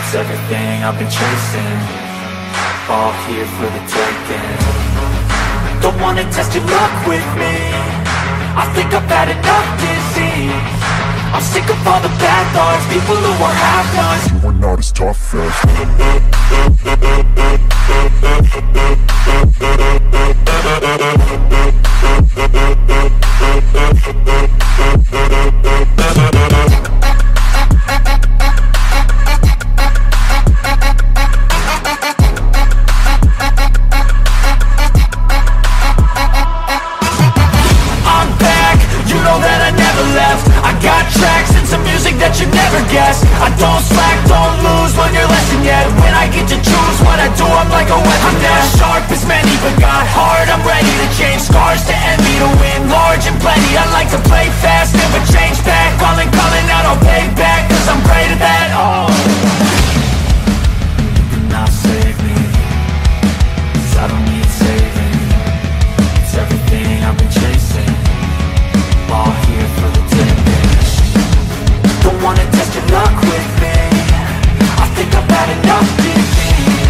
It's everything I've been chasing, all here for the taking. Don't wanna test your luck with me, I think I've had enough disease. I'm sick of all the bad thoughts, people who are half-nots. You are not as tough as I'm back, you know that I never left. Got tracks and some music that you never guessed. I don't slack, don't lose, learn your lesson yet. When I get to choose what I do, I'm like a weapon. I'm not sharp as many, but got hard, I'm ready to change. Scars to envy, to win large and plenty. I like to play fast, never change back. Calling out, I'll pay back, cause I'm great at that. Oh, you cannot save me, cause I don't need saving. It's everything I've been chasing, all here for the taking. Don't wanna test your luck with me, I think I've had enough defeat.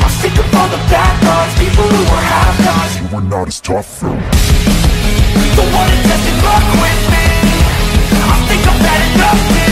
I'm sick of all the bad thoughts, people who are half-nots. You are not as tough though. Don't wanna test your luck with me, I think I've had enough defeat.